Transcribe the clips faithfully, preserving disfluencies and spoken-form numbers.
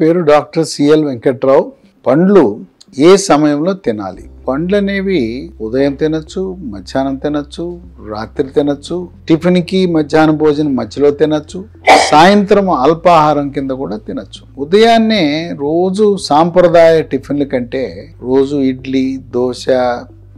పేరు doctor CL Venkatrao. పండ్లు ఏ సమయంలో తినాలి? పండ్లు అనేవి ఉదయం తినొచ్చు, మధ్యాహ్నం తినొచ్చు, రాత్రి తినొచ్చు, టిఫిన్ కి మధ్యాహ్నం భోజనం మధ్యలో తినొచ్చు, సాయంత్రం అల్పాహారం కింద కూడా తినొచ్చు. ఉదయాన్నే రోజు సాంప్రదాయ టిఫిన్ల కంటే రోజు ఇడ్లీ, దోశ,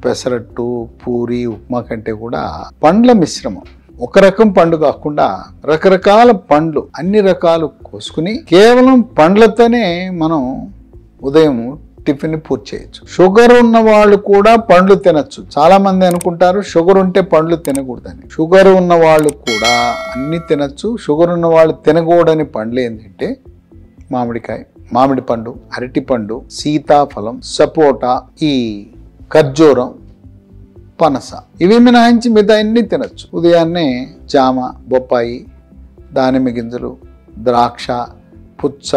పెసరట్టు, పూరి, ఉప్మా కంటే కూడా పండ్ల మిశ్రమం, ఒక రకం పండు కాకుండా రకరకాల పండ్లు అన్ని రకాలు కోసుకుని కేవలం పండ్లతోనే మనం ఉదయం టిఫిన్ పూర్తి చేయొచ్చు. షుగర్ ఉన్న వాళ్ళు కూడా పండ్లు తినచ్చు. చాలా మంది అనుకుంటారు షుగర్ ఉంటే పండ్లు తినకూడదని. షుగర్ ఉన్న వాళ్ళు కూడా అన్ని తినచ్చు. షుగర్ ఉన్న వాళ్ళు తినకూడని పండ్లు ఏంటంటే మామిడికాయ, మామిడి పండు, అరటి పండు, సీతాఫలం, సపోటా, ఈ ఖర్జూరం, పనస. ఇవి మినహాయించి మిగతా అన్ని తినచ్చు. ఉదయాన్నే జామ, బొప్పాయి, దానిమ్మ గింజలు, ద్రాక్ష, పుచ్చ,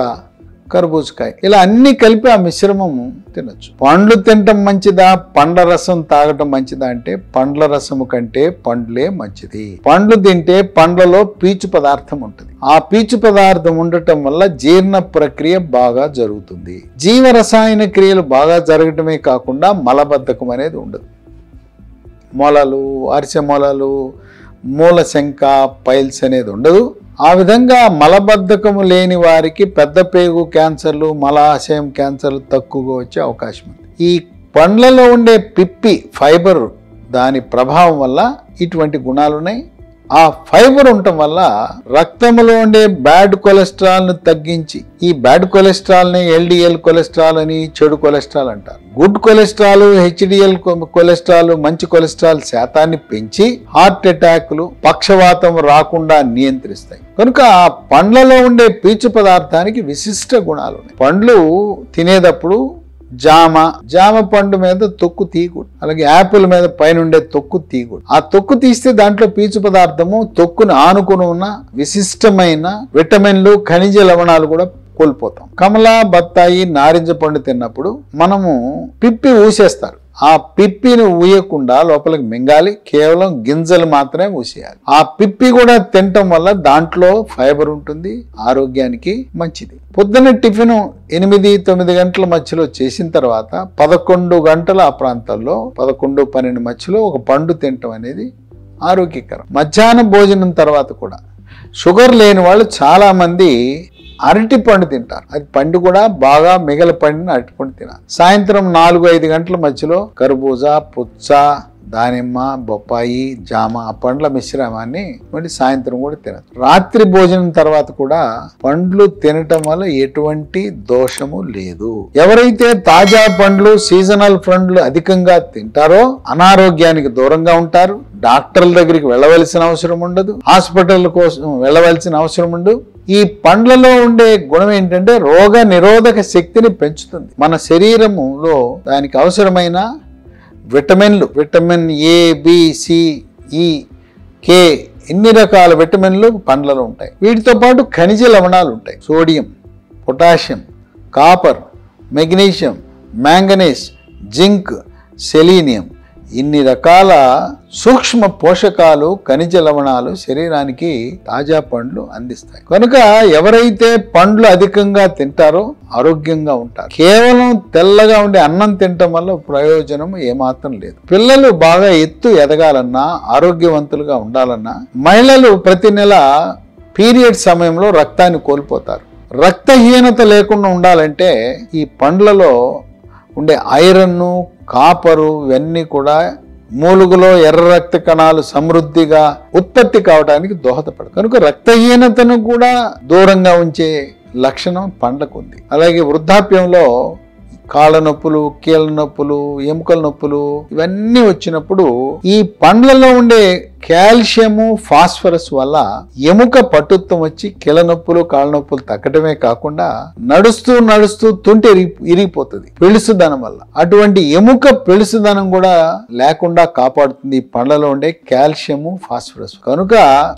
కర్బూజకాయ ఇలా అన్ని కలిపి ఆ మిశ్రమము తినచ్చు. పండ్లు తినటం మంచిదా, పండ్ల రసం తాగటం మంచిదా అంటే పండ్ల రసము కంటే పండ్లే మంచిది. పండ్లు తింటే పండ్లలో పీచు పదార్థం ఉంటుంది. ఆ పీచు పదార్థం ఉండటం వల్ల జీర్ణ ప్రక్రియ బాగా జరుగుతుంది. జీవ రసాయన క్రియలు బాగా జరగటమే కాకుండా మలబద్ధకం అనేది ఉండదు. మూలాలు, అరిసె మూలాలు, మూల శంక, పైల్స్ అనేది ఉండదు. ఆ విధంగా మలబద్ధకము లేని వారికి పెద్ద పేగు క్యాన్సర్లు, మలాశయం క్యాన్సర్లు తక్కువగా వచ్చే అవకాశం ఉంది. ఈ పండ్లలో ఉండే పిప్పి ఫైబర్, దాని ప్రభావం వల్ల ఇటువంటి గుణాలు ఉన్నాయి. ఆ ఫైబర్ ఉండటం వల్ల రక్తంలో ఉండే బ్యాడ్ కొలెస్ట్రాల్ను తగ్గించి, ఈ బ్యాడ్ కొలెస్ట్రాల్ని ఎల్డిఎల్ కొలెస్ట్రాల్ అని చెడు కొలెస్ట్రాల్ అంటారు. గుడ్ కొలెస్ట్రాల్, హెచ్డిఎల్ కొలెస్ట్రాల్, మంచి కొలెస్ట్రాల్ శాతాన్ని పెంచి హార్ట్ అటాక్లు, పక్షవాతం రాకుండా నియంత్రిస్తాయి. కనుక ఆ పండ్లలో ఉండే పీచు పదార్థానికి విశిష్ట గుణాలు ఉన్నాయి. పండ్లు తినేటప్పుడు జామ జామ పండు మీద తొక్కు తీయకూడదు, అలాగే యాపిల్ మీద పైన ఉండే తొక్కు తీయకూడదు. ఆ తొక్కు తీస్తే దాంట్లో పీచు పదార్థము తొక్కును ఆనుకుని ఉన్న విశిష్టమైన విటమిన్లు, ఖనిజ లవణాలు కూడా కోల్పోతాం. కమల, బత్తాయి, నారింజ పండు తిన్నప్పుడు మనము పిప్పి ఊసేస్తారు. ఆ పిప్పిని ఊయకుండా లోపలికి మింగాలి, కేవలం గింజలు మాత్రమే ఊసేయాలి. ఆ పిప్పి కూడా తినటం వల్ల దాంట్లో ఫైబర్ ఉంటుంది, ఆరోగ్యానికి మంచిది. పొద్దున్న టిఫిన్ ఎనిమిది తొమ్మిది గంటల మధ్యలో చేసిన తర్వాత పదకొండు గంటల ఆ ప్రాంతాల్లో పదకొండు పన్నెండు మధ్యలో ఒక పండు తినటం అనేది ఆరోగ్యకరం. మధ్యాహ్నం భోజనం తర్వాత కూడా షుగర్ లేని వాళ్ళు చాలా మంది అరటి పండు తింటారు. అది పండు కూడా బాగా మిగల పండిన అరటి పండు తినాలి. సాయంత్రం నాలుగు ఐదు గంటల మధ్యలో కర్బూజా, పుచ్చ, దానిమ్మ, బొప్పాయి, జామ ఆ పండ్ల మిశ్రమాన్ని మళ్ళీ సాయంత్రం కూడా తినచ్చు. రాత్రి భోజనం తర్వాత కూడా పండ్లు తినటం వల్ల ఎటువంటి దోషము లేదు. ఎవరైతే తాజా పండ్లు, సీజనల్ పండ్లు అధికంగా తింటారో అనారోగ్యానికి దూరంగా ఉంటారు. డాక్టర్ల దగ్గరికి వెళ్ళవలసిన అవసరం ఉండదు, హాస్పిటల్ కోసం వెళ్ళవలసిన అవసరం ఉండదు. ఈ పండ్లలో ఉండే గుణం ఏంటంటే రోగ నిరోధక శక్తిని పెంచుతుంది. మన శరీరములో దానికి అవసరమైన విటమిన్లు, విటమిన్ ఏ, బి, సి, ఈ, కే ఇన్ని రకాల విటమిన్లు పండ్లలో ఉంటాయి. వీటితో పాటు ఖనిజ లవణాలు ఉంటాయి. Sodium, potassium, copper, magnesium, manganese, zinc, selenium ఇన్ని రకాల సూక్ష్మ పోషకాలు, ఖనిజ లవణాలు శరీరానికి తాజా పండ్లు అందిస్తాయి. కనుక ఎవరైతే పండ్లు అధికంగా తింటారో ఆరోగ్యంగా ఉంటారు. కేవలం తెల్లగా ఉండే అన్నం తినటం వల్ల ప్రయోజనం ఏమాత్రం లేదు. పిల్లలు బాగా ఎత్తు ఎదగాలన్నా, ఆరోగ్యవంతులుగా ఉండాలన్నా, మహిళలు ప్రతి నెల పీరియడ్ సమయంలో రక్తాన్ని కోల్పోతారు. రక్తహీనత లేకుండా ఉండాలంటే ఈ పండ్లలో ఉండే ఐరన్ను, కాపరు ఇవన్నీ కూడా మూలుగులో ఎర్ర రక్త కణాలు సమృద్ధిగా ఉత్పత్తి కావడానికి దోహదపడతాయి. కనుక రక్తహీనతను కూడా దూరంగా ఉంచే లక్షణం పండ్లకు ఉంది. అలాగే వృద్ధాప్యంలో కాళ్ళ నొప్పులు, కీళ్ళ నొప్పులు, ఎముకల నొప్పులు ఇవన్నీ వచ్చినప్పుడు ఈ పండ్లలో ఉండే కాల్షియము, ఫాస్ఫరస్ వల్ల ఎముక పట్టుత్వం వచ్చి కీళ్ళ నొప్పులు, కాళ్ళ నొప్పులు తగ్గటమే కాకుండా నడుస్తూ నడుస్తూ తుంటే ఇరిగిపోతుంది పెళుసుదనం వల్ల. అటువంటి ఎముక పెళుసుదనం కూడా లేకుండా కాపాడుతుంది పండ్లలో ఉండే కాల్షియము, ఫాస్ఫరస్. కనుక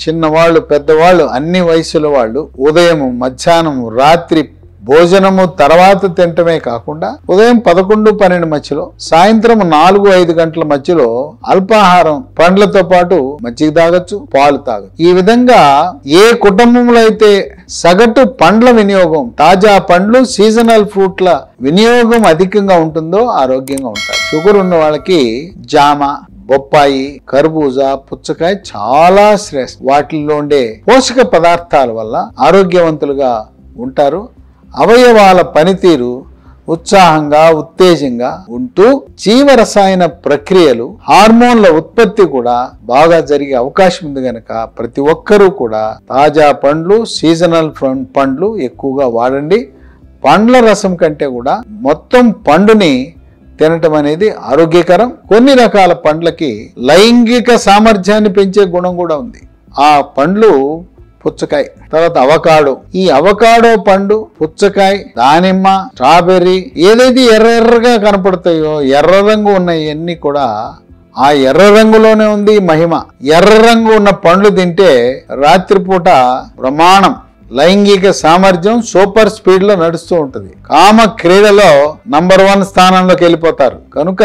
చిన్నవాళ్ళు, పెద్దవాళ్ళు, అన్ని వయసుల వాళ్ళు ఉదయం, మధ్యాహ్నం, రాత్రి భోజనము తర్వాత తినటమే కాకుండా ఉదయం పదకొండు పన్నెండు మధ్యలో సాయంత్రం నాలుగు ఐదు గంటల మధ్యలో అల్పాహారం పండ్లతో పాటు మజ్జిగ తాగొచ్చు పాలు తాగొచ్చు ఈ విధంగా ఏ కుటుంబంలో అయితే సగటు పండ్ల వినియోగం తాజా పండ్లు సీజనల్ ఫ్రూట్ల వినియోగం అధికంగా ఉంటుందో ఆరోగ్యంగా ఉంటారు షుగర్ ఉన్న వాళ్ళకి జామ బొప్పాయి కర్బూజా పుచ్చకాయ చాలా శ్రేష్ఠ వాటిల్లో ఉండే పోషక పదార్థాల వల్ల ఆరోగ్యవంతులుగా ఉంటారు అవయవాల పనితీరు ఉత్సాహంగా ఉత్తేజంగా ఉంటూ జీవ రసాయన ప్రక్రియలు హార్మోన్ల ఉత్పత్తి కూడా బాగా జరిగే అవకాశం ఉంది గనక ప్రతి ఒక్కరూ కూడా తాజా పండ్లు సీజనల్ పండ్లు ఎక్కువగా వాడండి పండ్ల రసం కంటే కూడా మొత్తం పండుని తినటం అనేది ఆరోగ్యకరం కొన్ని రకాల పండ్లకి లైంగిక సామర్థ్యాన్ని పెంచే గుణం కూడా ఉంది ఆ పండ్లు పుచ్చకాయ తర్వాత అవకాడో ఈ అవకాడో పండు పుచ్చకాయ దానిమ్మ స్ట్రాబెర్రీ ఏదైతే ఎర్ర ఎర్రగా కనపడతాయో ఎర్ర రంగు ఉన్నాయన్నీ కూడా ఆ ఎర్ర రంగులోనే ఉంది మహిమ ఎర్ర రంగు ఉన్న పండ్లు తింటే రాత్రిపూట ప్రమాణం లైంగిక సామర్థ్యం సూపర్ స్పీడ్ లో నడుస్తూ ఉంటుంది కామ క్రీడలో నంబర్ వన్ స్థానంలోకి వెళ్ళిపోతారు కనుక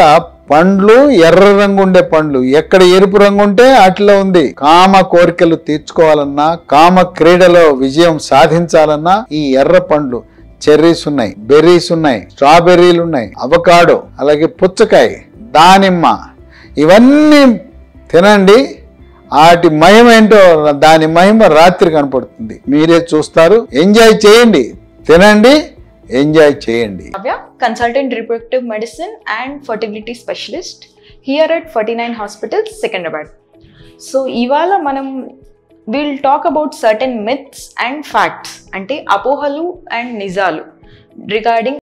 పండ్లు ఎర్ర రంగు ఉండే పండ్లు ఎక్కడ ఎరుపు రంగు ఉంటే అట్లా ఉంది కామ కోరికలు తీర్చుకోవాలన్నా కామ క్రీడలో విజయం సాధించాలన్నా ఈ ఎర్ర పండ్లు చెర్రీస్ ఉన్నాయి బెర్రీస్ ఉన్నాయి స్ట్రాబెర్రీలు ఉన్నాయి అవకాడో అలాగే పుచ్చకాయ దానిమ్మ ఇవన్నీ తినండి వాటి మహిమ ఏంటో దాని మహిమ రాత్రి కనపడుతుంది మీరే చూస్తారు ఎంజాయ్ చేయండి తినండి ఎంజాయ్ చేయండి Avya consultant reproductive medicine and fertility specialist here at forty nine hospital Secunderabad so ఇవాళ మనం will talk about certain myths and facts అంటే అపోహలు అండ్ నిజాలు రిగార్డింగ్